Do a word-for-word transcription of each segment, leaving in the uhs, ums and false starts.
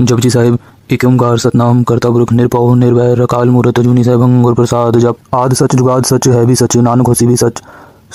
जपजी साहिब एक ओंकार सतनाम करता गुरुख निरपाओ निर्भय रकाल मूरत जूनी साहिब अंगुर प्रसाद जप आद सच जुगाद सच है भी सच नानक होसी भी सच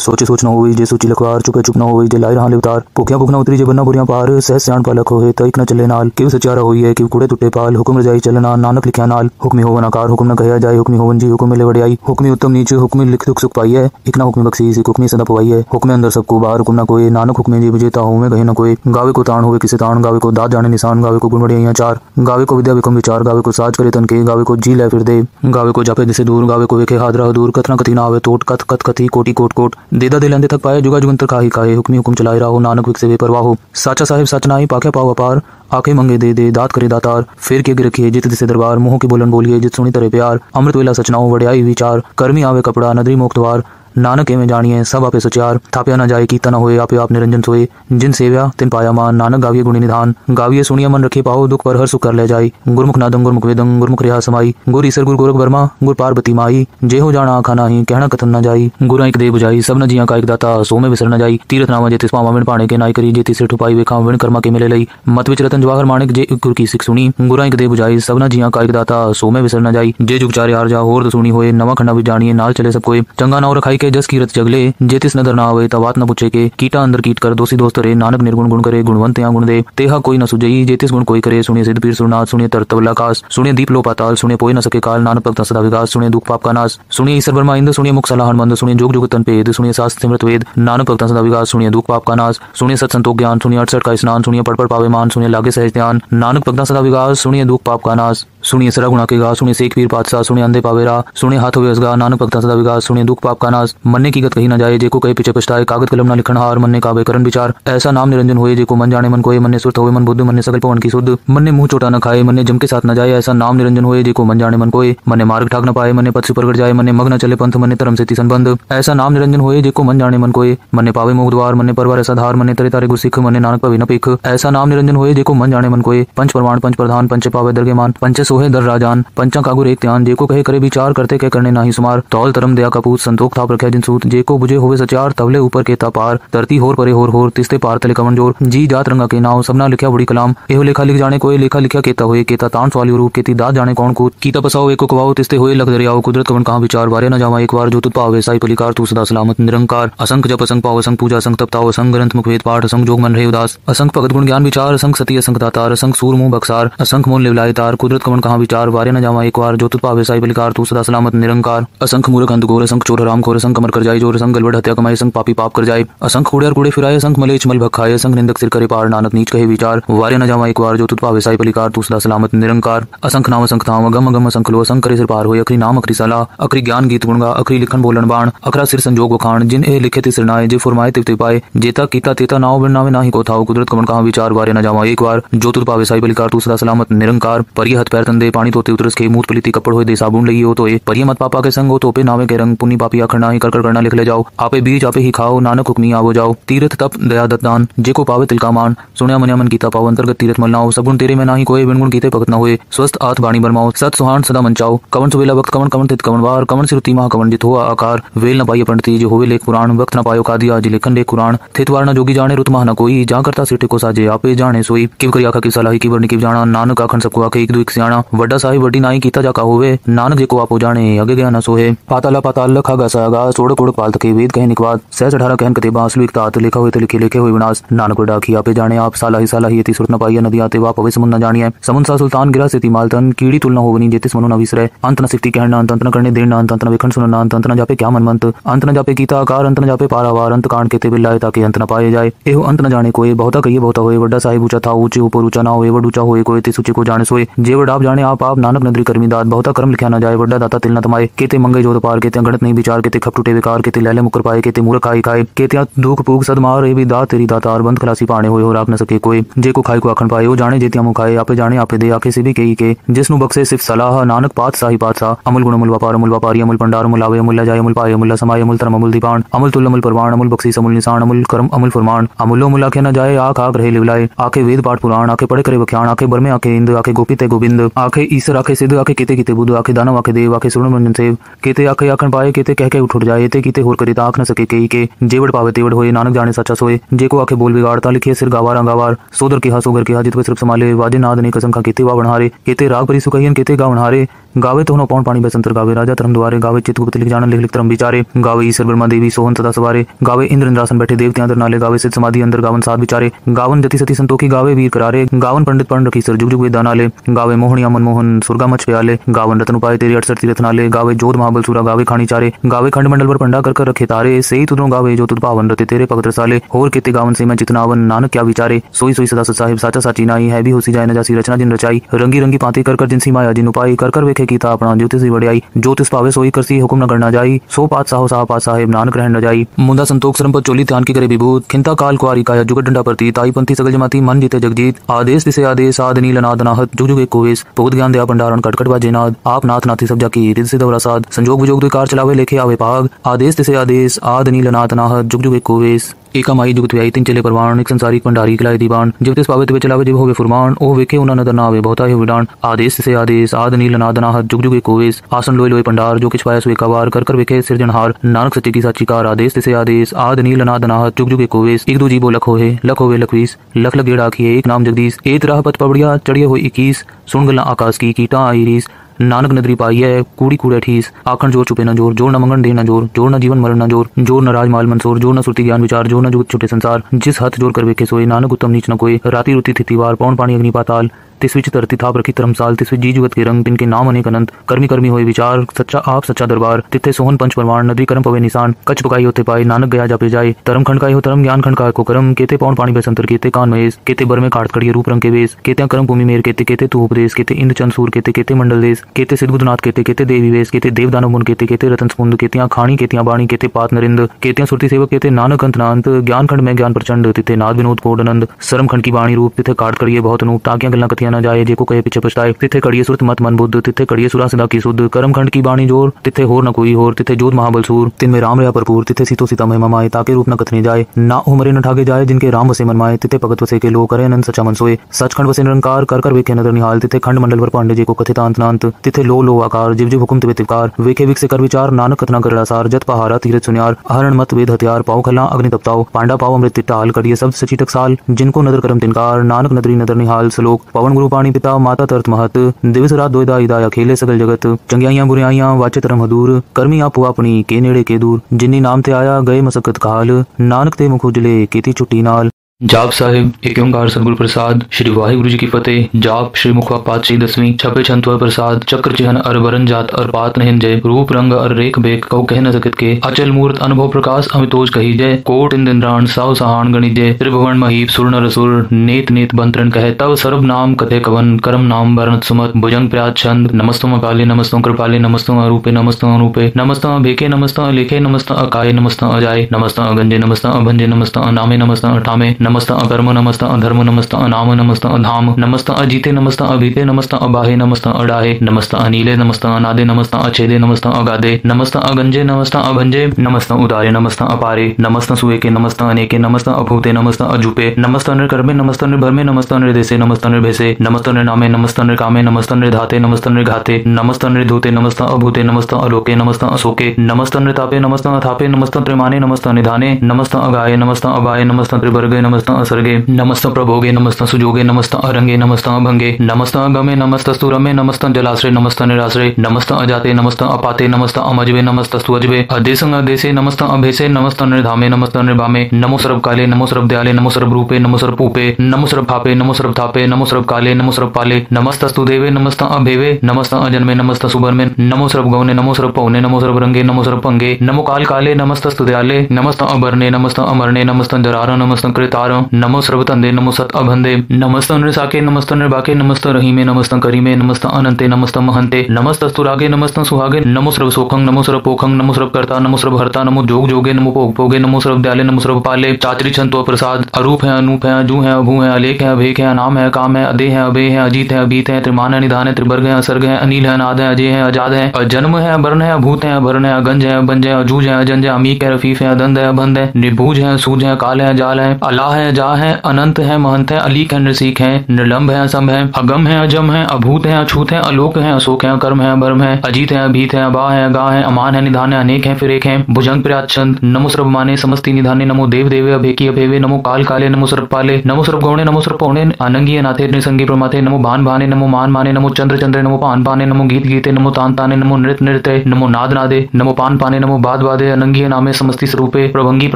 सोचे सोच ना हुई जे सोची लखवार चुपे चुप ना हुई जे लाई रहा अवतार भूखियां भूखना उतरी जे बन्ना बुरियां पार सहज स्याण पालक होए तइक न चले नाल किव सचारा होई है कि कूड़े टुटे पाल हुक्म रजाई चलना नानक लिखिया नाल हुक्मी होवन आकार हुक्म न कहया जाए हुक्मी होवन जी हुक्म ले वड्याई हुक्मी उत्तम नीचे हुक्मी लिख दुख सुख पाई है इकना हुक्मी बख्शी से हुक्मी सदा पवाई है हुक्म अंदर सबको बाहर हुक्म न कोई नानक हुक्म जी विजेता होवे कहीं न कोई गावे को ताण होवे किसे ताण गावे को दाद जाने निशान गावे को गुण बढ़िया चार गावे को विद्या विक्रम विचार गावे को साज करे तन के गावे को जी ले फिर दे गावे को जापे दिसे दूर गावे को वेखे हादरा दूर कथना कथीना आवे तोट कथ कथ कथी कोटि कोट कोट देदा दे लेंदे थक पाए जुगा जुगंतर काहे काहे हुक्मी हुक्म चलाए राहो नानक विक से बेपरवाह हो साचा साहिब सच नाई पाखे पाओ अपार आखे मंगे दे दे दात करे दातार फेर के रखिए जित दिसे दरबार मुंह के बोलन बोलिए जित सुनी तरे प्यार अमृत वेला सचनाओ वड्याई विचार कर्मी आवे कपड़ा नदरी मोक्तवार नानक एवं जानिए सब आपे सचार थापिया न जाए कीता न होए आपे आप निरंजन सोए जिन सेव्या तिन पाया मान नानक गाविये गुणी निधान गाविये सुनिया मन रखे पाओ दुख पर हर सुख कर ले जाई गुरमुख नादम गुरमुख वेदम गुरमुख रिहा समाई गुर ईसर गुर गोरख बर्मा गुर पार्वती माई जे हो जाना आखा नाही कहना कथन न जाई गुरा एक दे बुझाई सब न जिया का एक दाता सो में विसर न जाई तीर्थ नामा जेतिस पावा विण पाणे के नाई करी जेति से ठुपाई वेखा विण कर्मा के मिले लई मत विच रतन जवाहर माणिक जे गुर की सिख सुनी गुरा एक दे बुझाई सब न जिया का एक दाता सो में विसर न जाई जे जुग चारे हार जा होर द सुनी होए नवा खंडा भी जानिए नाल चले सब कोई चंगा नाव रखाई के जस कीरत जगले जेतिस नदर ना आवे तवात न पूछे के कीटा अंदर कीट कर दोषी दोस्त रे नानक निर्गुण गुण करे गुणवंत या गुण दे तेहा कोई न सुजई जेतिस गुण कोई करे सुने सिद्ध पीर सुरनाथ सुने तरतवला कास सुने दीप लो पाताल सुने पोई न सके काल नानक भक्त सदा विकास सुने दुख पाप का नाश सुने ईश्वर ब्रह्मा इंद्र सुने मुख सलाहन मंद सुने जोग जुग तन पेद सुने शास्त्र सिमृत वेद नानक भक्त सदा विकास सुने दुख पाप का नाश सुने सत संतोष ज्ञान सुने अड़सठ का स्नान सुने पड़ पड़ पावे मान सुने लागे सहज ध्यान नानक भक्त सदा विकास सुने दुख पाप का नाश सुनिए सरा गुणा के गा सुने सेख पीर पातशाह सुने अंधे पावेरा सुने हाथों व्यसगा नानक भक्त सदा विकास सुने दुख पाप का नाश मन्ने की गत कही न जाए जेको कहे पीछे पछताए कागज कलम न लिखन हार मन्ने कावे करण विचार ऐसा नाम निरंजन होए जेको मन जाने मन कोई मन्ने सुरत होए मन बुद्ध मन्ने सकल पवन की सुध मन्ने मुंह चोटा न खाए मन्ने जम के साथ न जाए ऐसा नाम निरंजन होए जेको मन जाने मन कोई मन्ने मार्ग ठाक न पाए मन्ने पथ सुपरगढ़ जाए मन्ने मग न चले पंथ मन्ने धर्म से संबंध ऐसा नाम निरंजन होए जेको मन जाने मन कोई मन्ने पावे मोक्ष द्वार मन्ने परवार ऐसा धार मन्ने तरे तारे गुर सिख मन्ने नानक पवे न पिख ऐसा नाम निरंजन होए जेको मन जाने मन कोई पंच प्रमाण पंच प्रधान पंच पावे दरगेमान पंच सोहे दर राजान पंचा कागुर एक त्यान जेको कहे करे विचार करते कह करने नाही सुमार तौल तरम दया कपूत संतोख थाप रखे जिन सूत जेको बुझे होवे सचार तवले ऊपर के तापार धरती होर परे होर होर तिस्ते पार तले कवन जोर जी जात रंगा के नाव सबना लिखा बुढ़ी कलाम एहो लेखा लिख जाने कोई लेखा लिखा केता होए केता तान सवाली रूप केती दात जाने कौन कूद कीता पसाओ एको कवाओ तिस्ते होए लख दरियाओ कुदरत कवन कहां विचार वारे न जावा एक बार जो तुत पावे साई पलिकार तू सदा सलामत निरंकार असंख जप असंख पाव असंख पूजा असंख तपताओ असंख ग्रंथ मुख वेद पाठ असंख जोग मन रहे उदास असंख भगत गुण ज्ञान विचार असंख सती असंख दातार असंख सूर मुंह बक्सार असंख मोन लिवलाय तार कुदरत कवन कहां विचार वारे न जावा एक बार जो तुत पावे साई पलिकार तू सदा सलामत निरंकार असंख मूर्ख अंधघोर असंख चोर हराम खोर असंख कमर कर जाए जोर असंख गलवड़ हत्या कमाए संग पापी पाप कर जाए असंख कूड़े और कूड़े फिराए असंख मले चमल भखाए असंख निंदक सिर करे पार नानक नीच कहे विचार वारे न जावा एक बार जो तुत पावे साई पलिकार तू सदा सलामत निरंकार असंख नाम असंख थाम अगम अगम असंख लो असंख करे सिर पार होए अखरी नाम अखरी सला अखरी ज्ञान गीत गुणगा अखरी लिखन बोलन बाण अखरा सिर संजोग वखाण जिन ए लिखे ते सिर नाए जे फरमाए तिव ते पाए जेता कीता तेता नाव बिन नावे नाही को थाओ कुदरत कमन कहां विचार वारे न जावा एक बार जो तुत पावे साई पलिकार तू सदा सलामत निरंकार परिय हथ पैर तंदे पानी तोते उतरस के मूत पलीती कपड़ होए दे साबुन लई हो तोए परिय मत पापा के संग हो तोपे नावे के रंग पुनी पापी आखना ही कर कर करना लिख ले जाओ आपे बीज आपे ही खाओ नानक हुक्मी आवो जाओ तीर्थ तप दया दत्तान जेको पावे तिलका मान सुनिया मनिया मन गीता पाओ अंतर्गत तीर्थ मल नाओ सगुण तेरे में नाही कोई बिन गुण गीते भगत न होए स्वस्थ आत वाणी बरमाओ सत सुहान सदा मनचाओ कवन सुवेला वक्त कवन कवन तित कवन वार कवन सिरुति महा कवन जित हो आकार वेल न पाई पंडिती जो होवे लेख पुराण वक्त न पायो कादिया जे लेखन लेख कुरान थित वार न जोगी जाने रुत महा न कोई जा करता सिटे को साजे आपे जाने सोई किव करिया का की सलाही की बरनी की जाना नानक आखन सबको आके एक दो एक सियाणा वड्डा साहिब वड्डी नाही कीता जाका होवे नानक जेको आपो जाने अगे गया न सोहे पाताला पाताल लखा गसा गा सोड़ कोड़ पाल तके वेद कहे निकवाद सहज अठारह कहन कते बांसलु एक तात लिखा हुए ते लिखे लिखे हुए विनाश नानक डाकी आपे जाने आप साला ही साला ही यति सुरत न पाई नदी आते वा पवे समुन न जानिए समुन सा सुल्तान गिरा सेती मालतन कीड़ी तुलना होवनी जेतिस मनु न विसरे अंत न सिकती कहन न अंत न करने देन न अंत न विखन सुन न अंत न जापे क्या मन मंत अंत न जापे गीता आकार अंत न जापे पारावार अंत कांड केते बिलाए ताकि अंत न पाए जाए एहो अंत न जाने कोई बहुता कहिए बहुता होए वड्डा साहिब ऊंचा था ऊंचे ऊपर ऊंचा ना होए वड ऊंचा होए कोई ते सूचे को जाने सोए जे वड आप जाने आप आप नानक नदरी कर्मी दात बहुता कर्म लिखया न जाए वड्डा दाता तिल न तमाए केते मंगे जोत पार केते गणित नहीं विचार केते खप टूटे विकार केते लैले मुकर पाए केते मूर्ख खाई खाए केते दुख पूग सदमार ए भी दा तेरी दातार बंद खलासी पाने होए हो राख न सके कोई जे को खाई को आखन पाए हो जाने जेतिया मु खाए आपे जाने आपे दे आखे से भी कही के जिसनु बक्से सिर्फ सलाह नानक पात साही पातशाह अमल गुण अमल व्यापार अमल व्यापारी अमल भंडार अमल आवे अमल जाय अमल पाए अमल समाय अमल धर्म अमल दीपान अमल तुल अमल परवान अमल बक्सी अमल निशान अमल कर्म अमल फरमान अमलो अमल आखे न जाए आख आग रहे लिवलाए आखे वेद पाठ पुराण आखे पढ़े करे वख्याण आखे बर में आखे इंद आखे गोपित गोविंद आखे ईसर आखे सिद्ध आखे केते किते बुध आखे दानव आखे देव आखे सुब्रमण्यम सेव केते आखे आखन पाए केते कह के उठ जाए ते किते होर करे आख न सके कई के जेवड़ पावे तेवड़ होए नानक जाने सच्चा सोए जेको आखे बोल बिगाड़ता लिखे सिर गावार अंगावार सोदर केहा सोगर केहा जित सिर्फ संभाले वाजे नाद ने कसम खा केते वा बनहारे केते राग परी सुकहियन केते गा बनहारे गावे तो पौन पानी बसंतर गावे राजा धर्म द्वारे गावे चितगुप्त लिख जान लिख लिख तरम बिचारे गावे ईश्वर ब्रह्मा देवी सोहन तथा सवारे गावे इंद्र इंद्रासन बैठे देवते अंदर नाले गावे सिद्ध समाधि अंदर गावन साध बिचारे गावन जति सती संतोखी गावे वीर करारे गावन पंडित पढ़ रखी सर जुग जुग वेदा नाले गावे मोहनिया मनमोहन सुरगा मच प्याले गावन रत्न उपाय तेरी अड़सठ तीर्थ नाले गावे जोध महाबलसूरा गावे खानी चारे गावे खंड मंडल पर पंडा कर रखे तारे सही तुदो गावे जो तुद पावन रते तेरे पगत रसाले और केते गावन से मैं चितनावन नानक क्या विचारे सोई सोई सदा साहिब साचा साची नाई है भी होसी जाय न जासी रचना जिन रचाई रंगी रंगी पाते कर कर जिनसी माया जिन उपाय कर कर की था अपना ज्योतिषी बड़ाई ज्योतिष पावे सोई करसी हुक्म न करना जाई सो पात साहो साह पात साहेब नानक रहन न जाई मुंदा संतोख श्रम पर चोली ध्यान की करे विभूत खिंता काल कुआरी काया जुगत डंडा परती ताई पंथी सगल जमाती मन जीते जगजीत आदेश दिसे आदेश आद नील अनाद अनाहत जुग जुग एक कोवेश भोग ज्ञान दया भंडारण कटकट बाजे नाद आप नाथ नाथी सब जाकी रिद से दवरा साध संजोग विजोग द्विकार चलावे लेखे आवे पाग आदेश दिसे आदेश आद नील अनाद अनाहत जुग जुग एक कोवेश एका माई जुगत व्याई तीन चले परवाण एक संसारिक भंडारी किलाए दीवान जिब तिस पावे तिवे चलावे जिब होवे फुरमान ओ वेखे उना नदर ना आवे बहुता ही विडान आदेश से आदेश आद नील अनाद अनाहत जुग जुग एकोवेश आसन लोय लोय पंडार जो किछ पाया सो एकावार कर कर वेखे सृजनहार नानक सच्ची की साची कार आदेश से आदेश आद नील अनाद अनाहत जुग जुग एकोवेश एक दो जीबो लख होहे लख होवे लखवीस लख लग गेड़ा आखिए एक नाम जगदीश एत राह पथ पवड़िया चढ़िए हो इक्कीस सुन गला आकाश की कीटा आई रीस नानक नदरी पाई है कूड़ी कूड़े ठीस आखन जोर चुपे न जोर जोर न मंगन देना जोर जोर न जीवन मरण न जोर जोर न राजमाल मंसोर जोर न सुरती ज्ञान विचार जोर न जुगत छुटे संसार जिस हाथ जोर कर वेखे सोए नानक उत्तम नीच न कोई राती रुती थी तिवार पौन पानी अग्नि पाताल तिस्विच तरती थाप रखी तरमसाल तिस्विच जी जुगत के रंग तिनके नाम अनेक अनंत कर्मी कर्मी होए विचार सच्चा आप सच्चा दरबार तिथे सोहन पंच परमाण नदी करम पवे निशान कच्छ पकाई होते पाए नानक गया जापे जाए तरम खंडकाय हो तरम ज्ञान खंडकाय को करम केते पौन पानी बसंतर केते कान महेश केते बर में काट कड़िए रूप रंग के वेश केते करम भूमि मेर केते केते तू उपदेश केते इंद्र चंदसूर केते केते मंडल देश केते सिद्धगुरुनाथ केते केते देवी वेश केते देवदानव मुन केते केते रतन स्पुंद केतिया खानी केतिया बाणी केते पात नरेंद्र केतिया सुरती सेवक केते नानक अंत नांत ज्ञान खंड में ज्ञान प्रचंड तिथे नाद विनोद कोड आनंद सरम खंड की बाणी रूप तिथे काट कड़िए बहुत अनूप ताकिया गल्ला कथिया न जाए जेको कहे पीछे पछताए तिथे कड़िए सुरत मत मन बुद्ध तिथे कड़िए सुरा सदा की सुध करम खंड की बाणी जोर तिथे होर न कोई होर तिथे जोध महाबलसूर तिन में राम रहा भरपूर तिथे सीतो सीता महिमा माए ताके रूप न कथनी जाए ना उमरे न ठाके जाए जिनके राम वसे मन माए तिथे भगत वसे के लोग करे अनंत सचा मन सोए सचखंड वसे निरंकार कर कर वेखे नदर निहाल तिथे खंड मंडल पर पांडे जेको कथित अंत नांत तिथे लो लो आकार जिव जिव हुकुम तिवे तिवकार वेखे विकसे कर विचार नानक कथना करड़ासार जत पहारा तीरथ सुनियार हरण मत वेद हथियार पाव खला अग्नि तपताओ पांडा पाव अमृत तिटाल करिए सब सची टकसाल जिनको नदर करम तिनकार नानक नदरी नदर निहाल श्लोक पवन गुरु पानी पिता माता तरत महत दिवस रात दोयदा इदाया खेले सगल जगत चंगियाइयां बुरियाइयां वाचे तरम हदूर कर्मी आपो अपनी के नेड़े के दूर जिन्नी नाम ते आया गए मसकत काल नानक ते मुख उजले कीती छुट्टी नाल। जाप साहिब एक ओंकार सदगुरु प्रसाद श्री वाहेगुरु जी की फतेह। जाप श्री मुखवा पातशी दसवीं छपे छंतवर प्रसाद चक्र चिहन अर वरन जात अर पात नहिन जय रूप रंग अर रेख बेख कौ कह न सकत के अचल मूर्त अनुभव प्रकाश अमितोष कही जय कोट इंद्राण साव सहान गणि जय त्रिभुवन महीप सुर नर असुर नेत नेत बंतरण कह तव सर्व नाम कथे कवन कर्म नाम वर्णत सुमत भुजंग प्रयात छंद नमस्तम अकाले नमस्तम कृपाले नमस्तम अरूपे नमस्तम अनूपे नमस्तम भेखे नमस्तम लेखे नमस्तम अकाये नमस्तम अजाय नमस्तम अगंजे नमस्तम अभंजे नमस्तम अनामे नमस्तम अठामे नमस्त अकर्म नमस्त अधर्म नमस्त अनाम नमस्त अधाम नमस्त अजीते नमस्त अभीते नमस्त अबाहे नमस्त अडाहे नमस्त अनीले नमस्त अनादे नमस्त अछेदे नमस्त अगादे नमस्त अगंजे नमस्त अभंजे नमस्त उदारे नमस्त अपारे नमस्त सुवेके नमस्त अनेके नमस्त अभूते नमस्त अजूपे नमस्त नृकर्मे नमस्त नृभर्मे नमस्त नृदेशे नमस्त नृभेसे नमस्त नृनामे नमस्त नृकामे नमस्त नृधाते नमस्त नृघाते नमस्त नृधूते नमस्त अभूते नमस्त अलोके नमस्त अशोके नमस्त नृतापे नमस्त अथापे नमस्त त्रिमाने नमस्त निधाने नमस्त अगाये नमस्त अबाये नमस्त त्रिवर्गे नमस्त असर्गे नमस्त प्रभोगे नमस्त सुजोगे नमस्त अरंगे नमस्त अभंगे नमस्त अगमे नमस्त स्तुरमे नमस्त जलाश्रय नमस्त निराश्रय नमस्त अजाते नमस्त अपाते नमस्त अमजवे नमस्त सुअजवे अदेशं अदेशे नमस्त अभेसे नमस्त निर्धामे नमस्त निर्भामे नमो सर्व काले नमो सर्व दयाले नमो सर्व रूपे नमो सर्व पूपे नमो सर्व भापे नमो सर्व थापे नमो सर्व काले नमो सर्व पाले नमस्त स्तुदेवे नमस्त अभेवे नमस्त अजन्मे नमस्त सुबर्मे नमो सर्व गौने नमो सर्व पौने नमो सर्व रंगे नमो सर्व पंगे नमो काल काले नमस्त स्तुदयाले नमस्त अभरणे नमस्त अमरणे नमस्त जरार नमस्त कृतार नमो सर्वतंदे नमो सत अभंदे नमस्त नृसाके नमस्त नृभाके नमस्त रहीमे नमस्त करीमे नमस्त अनंते नमस्त महंते नमस्त स्तुरागे नमस्त सुहागे नमो सर्व सोखंग नमो सर्व पोखंग नमो सर्व कर्ता नमो सर्व हर्ता नमो जोग जोगे नमो भोग भोगे नमो सर्व दयाले नमो सर्व पाले चातरी छंतो प्रसाद अरूप है अनूप है अजू है अभू है अलेख है अभेख है अनाम है काम है अदे है अभे है अजीत है अभीत है त्रिमान है निधान है त्रिवर्ग है असर्ग है अनिल है अनाद है अजय है अजाद है अजन्म है अवर्ण है अभूत है अभरण है अगंज है अभंज है अजूज है अजंज है अमीक है रफीफ है अदंध है अभंध है निभूज है सूझ है काल है जाल है अला है है, जा है, अनंत है, महंत है, अलीक है, नृसिक है, निर्लम्ब है, असंभ है, अगम है, अजम है, अभूत है, अछूत है, अलोक है, अशोक है, कर्म है, भर्म है, अजीत है, अभीत है, अबा है, अगा है, अमान है, निधान है, अनेक है, फिर एक है, भुजंग प्रयाचंद, नमो सर्व माने, समस्ती निधाने, नमो देव देवे, अभेकी अभेवे, नमो काल काले, नमो सर्व पाले, नमो सर्व गौणे, नमो सर्व पौणे, आनंगी अनाथे, निसंगी प्रमाथे, नमो भान भाने, नमो मान माने, नमो चंद्र चंद्रे, नमो पान पाने, नमो गीत गीते, नमो तान ताने, नमो नृत्य नृत्य, नमो नाद नादे, नमो पान पाने, नमो बाद वादे, अनंगी नामे, समस्ती स्वरूपे, प्रभंगी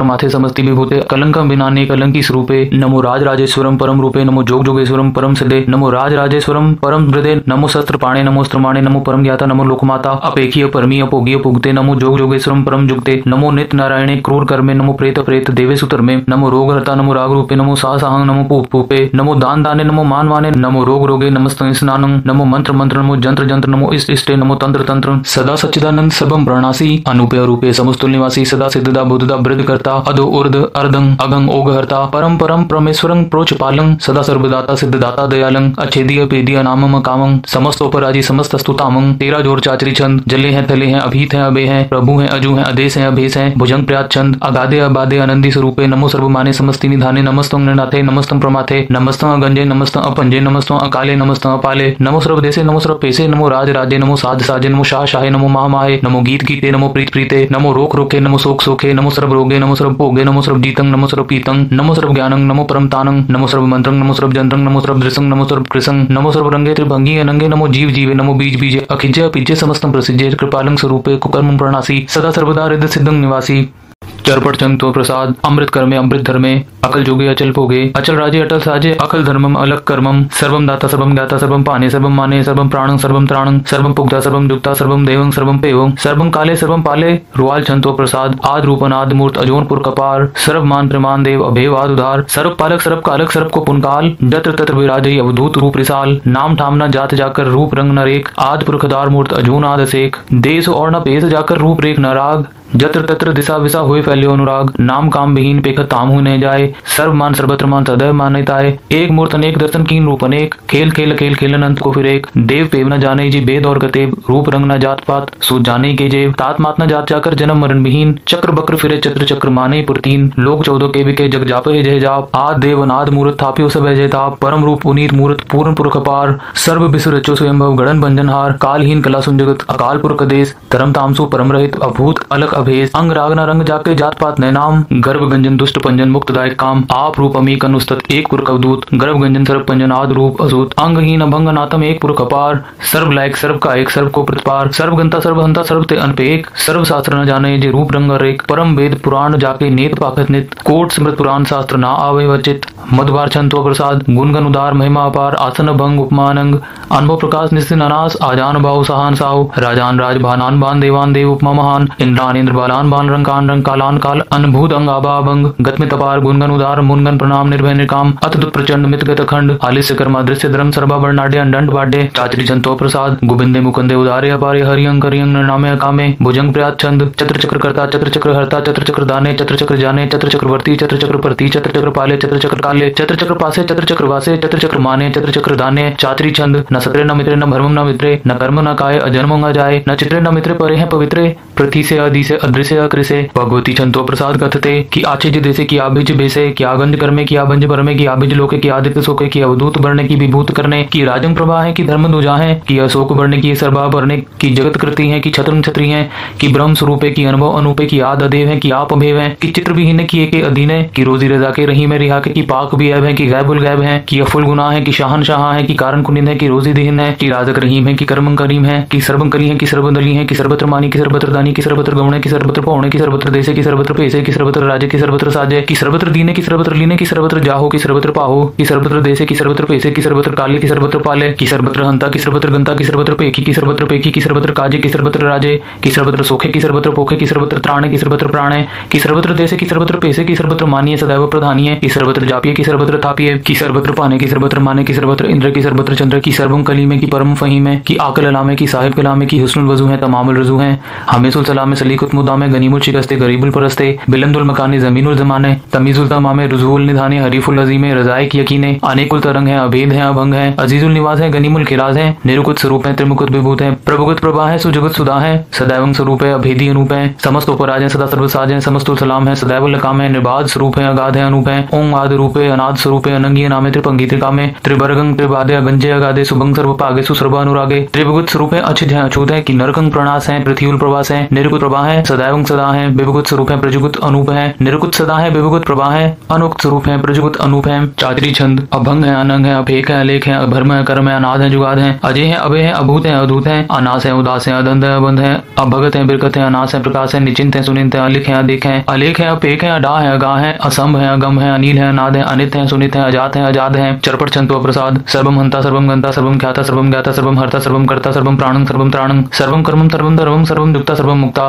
प्रमाथे, समस्ती विभूते, कलंकम बिनाने, कलंकी स्वरूपे, नमो राज राजेश्वरम परम रूपे, नमो जोग जोगेश्वरम परम सिदे, नमो राज राजेश्वरम परम हृदय, नमो शस्त्र पाणे, नमो स्त्रमाणे, नमो परम ज्ञाता, नमो लोकमाता, अपेखीय परमी, अपोगी अपुगते, नमो जोग जोगेश्वरम परम जुगते, नमो नित्य नारायणे, क्रूर कर्मे, नमो प्रेत प्रेत, देवे सुतर में, नमो रोग हरता, नमो राग रूपे, नमो सा साहंग, नमो पूप पूपे, नमो दान दाने, नमो मान माने, नमो रोग रोगे, नमस्ते स्नानं, नमो मंत्र मंत्र, नमो जंत्र जंत्र, नमो इष्ट इष्टे, नमो तंत्र तंत्र, सदा सच्चिदानंद सबम प्रणासी, अनुपे रूपे, समस्तुल निवासी, सदा सिद्धदा बुद्धदा, वृद्ध करता, अदो उर्द अर्धं, अगं ओग हरता, परम परम परमेश्वरं प्रोच पालं, सदा सर्वदाता सिद्धदाता दयालं, अच्छेदीय पेदीय नामम कामं, समस्त उपराजी समस्त स्तुतामं, तेरा जोर चाचरी छंद, जले है थले है, अभीत है अबे है, प्रभु है अजू है, अदेश है अभेश है, भुजंग प्रयात छंद, अगाधे अबाधे, अनंदी स्वरूपे, नमो सर्व माने, समस्ति निधाने, नमस्तम नृनाथे, नमस्तम प्रमाथे, नमस्तम अगंजे, नमस्तम अपंजे, नमस्तम अकाले, नमस्तम अपाले, नमो सर्व देशे, नमो सर्व पेशे, नमो राज राजे, नमो साध साजे, नमो शाह शाहे, नमो माह माहे, नमो गीत गीते, नमो प्रीत प्रीते, नमो रोक रोके, नमो शोक सोखे, नमो सर्व रोगे, नमो सर्व भोगे, नमो सर्व जीतं, नमो सर्व पीतं, नमो सर्व ज्ञानं, नमो परम तानं, नमो सर्व मंत्रं, नमो सर्व जंत्रं, नमो सर्व दृशं, नमो सर्व कृसं, नमो सर्व रंगे त्रिभंगी अनंगे, नमो जीव जीवे, नमो बीज बीजे, अखिज्य पिज्जे, समस्तं प्रसिज्जे, कृपालं स्वरूपे, कुकर्मं प्रणासी, सदा सर्वदा हृदय सिद्धं निवासी, चरपट चंतो प्रसाद, अमृत कर्मे अमृत धर्मे, अकल जोगे अचल भोगे, अचल राजे अटल साजे, अकल धर्मम अलग कर्मम, सर्वम दाता सर्वम ज्ञाता सर्वम पाने सर्वम माने, सर्वम प्राणं सर्वम त्राणं, सर्वम पुग्धा सर्वम जुक्ता, सर्वम देवं सर्वम पेवं, सर्वम काले सर्वम पाले, रुआल चंतो प्रसाद, आद रूपनाद मूर्त, अजोनपुर कपार, सर्व मान प्रमान देव, अभेव आद उधार, सर्व पालक सर्व कालक, सर्व को पुनकाल, जत्र तत्र विराजय, अवधूत रूप रिसाल, नाम ठामना जात जाकर, रूप रंग नरेक, आद पुरखदार मूर्त, अजून आद सेक, देश और न पेश जाकर, रूप रेख न राग, जत्र तत्र दिशा विशा हुए फैल्यो अनुराग, नाम काम विहीन पेखत तामु न जाए, सर्व मान सर्वत्र मान सदैव मानिताए, एक मूर्त अनेक, दर्शन कीन रूप अनेक, खेल खेल खेल खेल अनंत को फिर एक, देव पेव न जाने जी भेद और गतेव, रूप रंग न जात पात सो जाने के जेव, तात मात न जात जाकर, जन्म मरण विहीन, चक्र बक्र फिरे चक्र चक्र माने पुरतीन, लोक चौदह के विके, जग जापे जय जाप, आद देव अनाद मूर्त, थापियो सब जय ताप, परम रूप पुनीत मूर्त, पूर्ण पुरख अपार, सर्व विश्व रचो स्वयंभव, गणन भंजनहार, कालहीन कला सुन जगत, अकाल पुरख देश, धर्म तामसु परम रहित, अभूत अलग अभेद, अंग राग न रंग जाके, जात पात न नाम, गर्भ गंजन दुष्ट पंजन, मुक्तदायक काम, आप रूप अमीक अनुस्तत, एक पुरख अवधूत, गर्भ गंजन सर्व पंजन, आद रूप असूत, अंगहीन अभंग अनातम, एक पुरख अपार, सर्व लायक सर्व का एक, सर्व को प्रतिपार, सर्व गंता सर्व हंता, सर्व ते अनपेक, सर्व शास्त्र न जाने जे, रूप रंग रेक, परम वेद पुराण जाके, नेत पाखत नित, कोट स्मृत पुराण शास्त्र न आवे वचित, मधुबार छंतो प्रसाद, गुणगन उदार, महिमा अपार, आसन भंग उपमान अंग, अनुभव प्रकाश निस्सिन अनास, आजान भाव सहान साव, राजान राज भानान भान, देवान देव उपमा महान, इंद्रान इंद्र बालान बान, रंकान रंग कालान काल, अनभूत अंग आभा भंग, गत में तपार, गुणगन उदार, मुनगन प्रणाम, निर्भय निर्काम, अतुत प्रचंड, मित गत अखंड, आलिस्य कर्मा दृश्य, धर्म सर्वा वर्णाढ्य, अनंत बाढ्य, चाचरी छंतो प्रसाद, गोविंदे मुकुंदे उदारे अपारे, हरियं करियं नामे अकामे, भुजंग प्रयात छंद, चत्र चक्र करता, चत्र चक्र हरता, चत्र चक्र दाने, चत्र चक्र जाने, चत्र चक्रवर्ती, चत्र चक्र प्रति, चत्र चक्र पाले, चत्र चक्र काले, चत्र चक्र पासे, चत्र चक्र वासे, चत्र चक्र माने, चत्र चक्र दाने, चाचरी छंद, न सत्रे न मित्रे, न भर्म न मित्रे, न कर्म न काय, अजन्म न जाए, न चित्रे न मित्रे, परे हैं पवित्रे, प्रति से आदि से अदृश्य अकृश्य, भगवती छंतो प्रसाद कथते, कि आचे जैसे कि आभिज बेसे, कि आगंज कर्मे, कि आभंज भरमे, कि आभिज लोके, कि आदित्य सोके, कि अवधूत भरने, की विभूत करने, की राजम प्रभा है, कि धर्म दुजा है, कि अशोक भरने, की सर्वा भरने, की जगत कृति है, कि छत्र छत्री है, कि ब्रह्म स्वरूपे, की अनुभव अनूपे, की आद अदेव है, कि आप अभेव है, कि चित्र विहीन, की एके अधीन है, कि रोजी रजा के रही में रिहा के, की पाक भी ऐब है, कि गैबुल गैब है, कि अफुल गुना है, कि शाहन शाह है, कि कारण कुनिंद है, कि रोजी दहीन है, कि राजक रहीम है, कि कर्म करीम है, कि सर्वं कली है, कि सर्वदली है, कि सर्वत्र मानी, कि सर्वत्र दानी, कि सर्वत्र गौणे, कि सर्वत्र पौणे, कि सर्वत्र देशे, कि सर्वत्र पेशे, कि सर्वत्र राजे, कि सर्वत्र साजे, कि सर्वत्र दीने, कि सर्वत्र लीने, कि सर्वत्र जाहो, कि सर्वत्र पाहो, कि सर्वत्र देशे, कि सर्वत्र पेशे, कि सर्वत्र काले, कि सर्वत्र पाले, कि सर्वत्र हंता, कि सर्वत्र गंता, कि सर्वत्र पेखी, कि सर्वत्र पेखी, कि सर्वत्र काजे, कि सर्वत्र राजे, कि सर्वत्र सोखे, कि सर्वत्र पोखे, कि सर्वत्र त्राणे, कि सर्वत्र प्राणे, कि सर्वत्र देशे, कि सर्वत्र पेशे, कि सर्वत्र मानिये सदैव प्रधानिये, कि सर्वत्र जापिये, कि सर्वत्र थापिये, कि सर्वत्र पाने, कि सर्वत्र माने, कि सर्वत्र इंद्र, कि सर्वत्र चंद्र, की सर्वम कली में, की परम फहीम है, की आकल अलामे, की साहिब कलामे, की हुस्नुल वजू है, तमामुल रजू है, हमेसुल सलामे सलीकुत मुद्दा में गनीमुल शिकस्ते गरीबुल परस्ते बिलंदुल मकाने जमीनुल जमाने तमीजुल तमामे रुजुल निधाने हरीफुल अजीमे रजाए की यकीने अनेकुल तरंग है अभेद है अभंग है अजीजुल निवास है गनीमुल किराज है निरुकुत स्वरूप है त्रिमुकुत विभूत है प्रभुगत प्रभा है सुजगत सुधा है सदैवं स्वरूप है अभेदी अनूप है समस्त उपराज है सदा सर्वसाज है समस्तुल सलाम है सदैवुल लकाम है निर्बाध स्वरूप है अगाध है अनूप है ओम आदि रूप है अनाद स्वरूप है अनंगी नामे त्रिपंगी त्रिकामे त्रिभरगं त्रिबाधे अगंजे अगाधे सुभंग सर्वपागे सुसर्व अनुरागे त्रिभुगत स्वरूप है अछिज है अछूत है कि नरकं प्रणास है पृथ्वील प्रवास है निरुकुत प्रभा है सदैवं सदा है विभुगत स्वरूप है प्रजुगुत अनूप है निरुकुत सदा है विभुगत प्रभा है अनुक्त स्वरूप है प्रजुगुत अनूप है चातरी छंद अभंग है अनंग है अफेक है अलेख है अभर्म है कर्म है अनाद है जुगाद है अजय है अभय है अभूत है अधूत है अनास है उदास है अदंध है अबंध है अभगत है बिरकत है अनास है प्रकाश है निचिंत है सुनिंत है अलिख है अदिख है अलेख है अफेक है अडा है अगा है असंभ है अगम है अनिल है अनाद है अनित है सुनित है अजात है अजाद है चरपट छंतो प्रसाद सर्वम हंता सर्वम गंता सर्वम ख्याता सर्वम ज्ञाता सर्वम हर्ता सर्वम कर्ता सर्वम प्राणं सर्वम त्राणं सर्वं कर्मं सर्वं धर्मं सर्वं दुक्ता सर्वं मुक्ता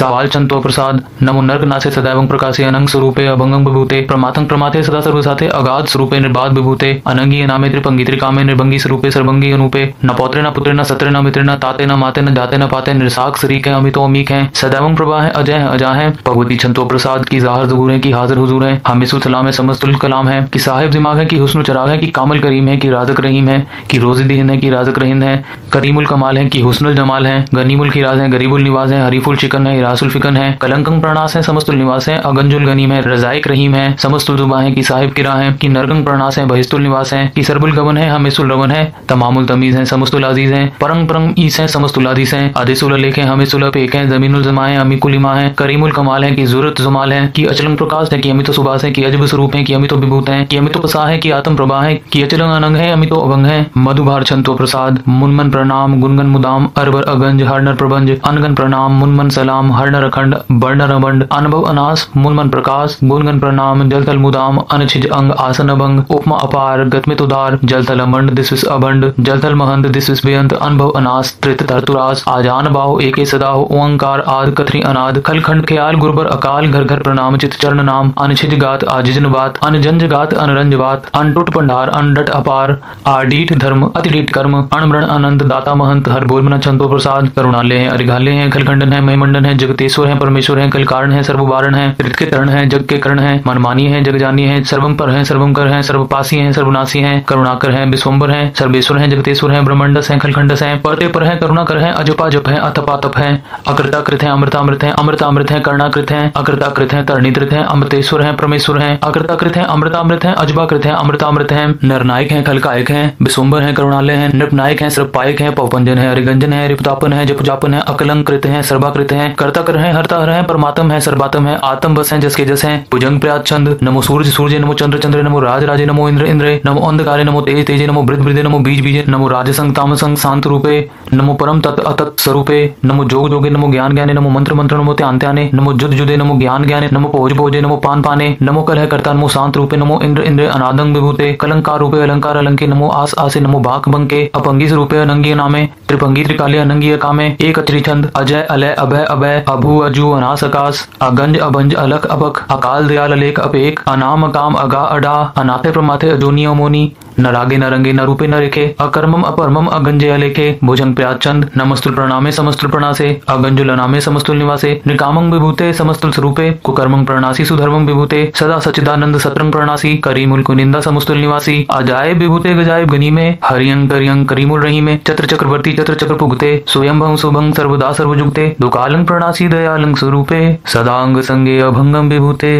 सवाल चंतो प्रसाद नमो नर्क नासे सदैवं प्रकाशे अनंग स्वरूपे अभंगं विभूते प्रमातं प्रमाते सदा सर्वसाते अगाध स्वरूपे निर्बाध विभूते अनंगी नामे त्रिपंगी त्रिकामे निर्भंगी स्वरूपे सर्वंगी अनूपे न पौत्रे न पुत्रे न सत्रे न मित्रे न ताते न माते न जाते न पाते निरसाक शरीक है अमितो अमीक है सदैवं प्रभा है अजय है अजा है भगवती चंतो प्रसाद की जाहर जहूर है की हाजिर हुजूर है हमीसुल सलाम है समस्तुल कलाम है कि साहिब दिमाग है कि हुस्न चराग है कि कामल करीम है कि राजक रहीम है कि रोज दिन है कि राजक रहीम है करीमुल कमाल है कि हुस्नुल जमाल है गनीमुल खिराज है गरीबुल निवाज है हरीफुल शिकन है इरासुल फिकन है कलंकं प्रणास है समस्तुल निवास है अगंजुल गनीम है रजाइक रहीम है समस्तुल जुबा है कि साहिब किरा है कि नरगं प्रणास है बहिस्तुल निवास है कि सरबुल गवन है हमेसुल रवन है तमामुल तमीज है समस्तुल अजीज है परंग परंग ईस है समस्तुल आदिस है आदिसुल लेख है हमेसुल अपेक है जमीनुल जमा है अमीकुल इमा है करीमुल कमाल है कि जुरत जुमाल है कि अचलंग प्रकाश है कि अमितो सुबास है कि अजब स्वरूप है कि अमितो विभूत है कि अमितो पसा है कि आत्म प्रभा है कि अचलंग अनंग है अमितो अभंग है मधुभार छंतो प्रसाद मुनमन प्रणाम गुनगन मुदाम अरबर अगंज हरनर प्रबंज अनगन प्रणाम मुनमन सलाम हरनर अखंड बर्णर अबंड अनुभव अनास मुनमन प्रकाश गुनगन प्रणाम जलतल मुदाम अनछिज अंग आसन अभंग उपमा अपार गतमित उदार जलतल अमंड दिस्विस अभंड जलतल महंत दिस्विस बेअंत अनुभव अनास त्रित धरतुरास आजान बाहु एके सदाहु ओंकार आद कथरी अनाद खलखंड ख्याल गुरबर अकाल घर घर प्रणाम चित चरण नाम अनछिज गात आजिजन बात अनजंज गात अनरंज बात अनटुट पंडार अनडट अपार आडीठ धर्म अतिडीठ कर्म अणमृण अनंत दाता महंत हर बोल मना छंतो प्रसाद करुणालय है अरिघालय है खलखंडन है महिमंडन है जगतेश्वर है परमेश्वर है कलकारण है सर्ववारण है कृत के तरण है जग के करण है मनमानी है जगजानी है सर्वम पर है सर्वम कर है सर्वपासी है सर्वनाशी है करुणाकर है विश्वम्बर है सर्वेश्वर है जगतेश्वर है ब्रह्मंडस है खलखंडस है परते पर है करुणाकर है अजपाजप है अथपातप है अकृताकृत है अमृतामृत है अमृतामृत है कर्णाकृत है अकृताकृत है तरणीकृत है अमृतेश्वर है परमेश्वर है अकृताकृत है अमृतामृत है अजबाकृत है अमृतामृत है नरनायक है खलकायक है विश्वम्बर है करुणालय है नृपनायक है सर्वपायक है पवपंजन है हरिगंजन है रिपतापन है जपजापन है अकलंकृत है सर्वाकृत है कर्ता कर है हरता हर है परमात्म है सर्वात्म है आत्म बस है जिसके जस है भुजंग प्रयात छंद नमो सूर्य सूर्य नमो चंद्र चंद्र नमो राज राजे नमो इंद्र इंद्र नमो अंधकारे नमो तेज तेजे नमो वृद्ध वृद्धे नमो बीज बीजे नमो राजसंग तामसंग शांत रूपे नमो परम तत् अतत् स्वरूपे नमो जोग जोगे नमो ज्ञान ज्ञाने नमो मंत्र मंत्र नमो त्यान त्याने नमो जुद जुदे नमो ज्ञान ज्ञाने नमो भोज भोजे नमो पान पाने नमो कलह कर्ता नमो शांत रूपे नमो इंद्र इंद्र अनादंग विभूते कलंकार रूपे अलंकार अलंके नमो आस आसे नमो भाक बंके अपंगी स्वरूपे अनंगी नामे त्रिपंगी त्रिकाले अनंगी कामे एक अचरी छंद अजय अलय अभय अभय अभू अजू अनास अकाश अगंज अभंज अलक अबक अकाल दयाल अलेख अपेक अनाम अकाम अगा अडा अनाथे प्रमाथे अजोनी अमोनी न रागे न रंगे न रूपे न रेखे अकर्मम अपरमम अगंजे अलेखे भुजंग प्रयात छंद नमस्तुल प्रणामे समस्तुल प्रणासे अगंजुल अनामे समस्तुल निवासे निकामं विभूते समस्तुल स्वरूपे कुकर्मं प्रणासी सुधर्मं विभूते सदा सचिदानंद सत्रं प्रणासी करीमुल कुनिंदा समस्तुल निवासी अजायब विभूते गजायब गनीमे हरियं करियं करीमुल रहीमे चत्र चक्रवर्ती चत्र चक्र पुगते स्वयंभं शुभं सर्वदा सर्वजुगते दुकालं प्रणासी दयालं स्वरूपे सदांग संगे अभंगं विभूते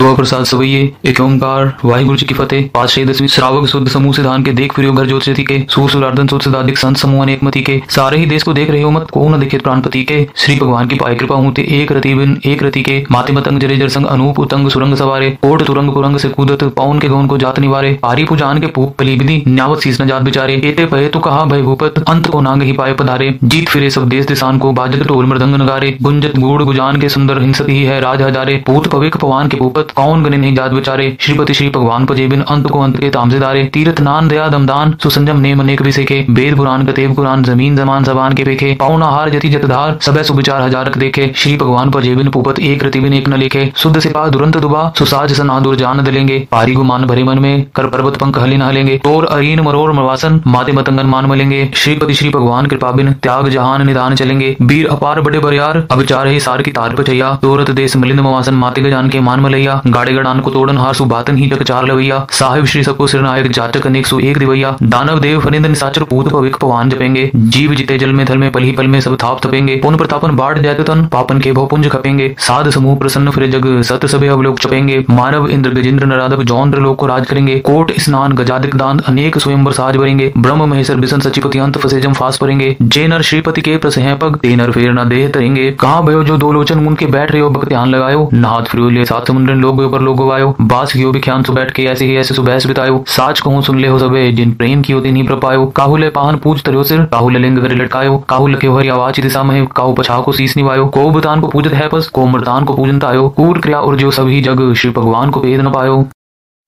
दुआ प्रसाद सवैये एक ओंकार वाहिगुरु जी की फतेह पाँच छह दसवीं श्रावक शुद्ध समूह सिद्धांत के देख फिर घर ज्योति के सूर सुरार्दन सुध सिद्धाधिक संत समूह अनेक मति के सारे ही देश को देख रहे हो मत को न दिखे प्राणपति के श्री भगवान की पाए कृपा होते एक रति बिन एक रति के माते मतंग जरे जरसंग अनूप उतंग सुरंग सवारे कोट तुरंग पुरंग से कूदत पाउन के गौन को जात निवारे पारी पुजान के पूप पलीबिदी न्यावत सीस न जात बिचारे एते पहे तो कहा भय भूपत अंत को नांग ही पाए पधारे जीत फिरे सब देश दिशान को बाजत ढोल मृदंग नगारे गुंजत गूढ़ गुजान के सुंदर हिंसत ही है राज हजारे पूत पविक पवान के भूपत मूरत कौन गने नहीं जात विचारे। श्रीपति श्री भगवान पजेबिन अंत को अंत के तामजेदारे। तीरथ नान दया दमदान सुसंजम नेम अनेक बिसेके। बेद पुराण कतेब कुरान जमीन जमान जबान के पेखे। पाउना हार जति जतधार सबे सुविचार हजारक देखे। श्री भगवान पजेबिन पुपत एक रति बिन एक न लेखे। शुद्ध सिपा दुरंत दुबा सुसाज सना दूर जान दलेंगे। पारी गुमान भरे मन में कर पर्वत पंख हलिन हलेंगे। तोर अरीन मरोर मवासन माते मतंगन मान मलेंगे। श्रीपति श्री भगवान कृपा बिन त्याग जहान निदान चलेंगे। वीर अपार बड़े बरियार अब चार ही सार की तार पे छैया। तोरत देश मलिन मवासन माते के जान के मान मलैया। गाड़े गड़ान को तोड़न हार सुबातन ही जग चार लवैया। साहिब श्री सबको सिर नायक जातक अनेक सु एक दिवैया। दानव देव फनिंद निसाचर पूत पविक पवान जपेंगे। जीव जीते जल में थल में पल ही पल में सब थाप तपेंगे। पुन प्रतापन बाढ़ जायत तन पापन के भव पुंज खपेंगे। साध समूह प्रसन्न फिर जग सत सभे अवलोक छपेंगे। मानव इंद्र गजेंद्र नराधव जौंद्र लोक को राज करेंगे। कोट स्नान गजादिक दान अनेक स्वयंवर साज भरेंगे। ब्रह्म महेश्वर बिसन सचिपति अंत फसे जम फास भरेंगे। जे नर श्रीपति के प्रस हैं पग ते नर फेर न देह तरेंगे। कहाँ भयो जो दो लोचन मुन के बैठ रहे हो भक्त ध्यान लगायो। नहात फिरो लिए सात समुद्र लोग ऊपर लोग गवायो। बास कियो बिख्यान सो बैठ के ऐसे ही ऐसे सुबहस बितायो। साच कहूँ सुन ले हो सबे जिन प्रेम की होती नहीं प्रपायो। काहू ले पाहन पूछ तरो सिर काहू ले लिंग करे लटकायो। काहू लखे हरी आवाज दिशा में काहू पछा को शीश निवायो। को बतान को पूजत है पस को मृतान को पूजन तायो। कूर क्रिया और जो सभी जग श्री भगवान को भेद न पायो।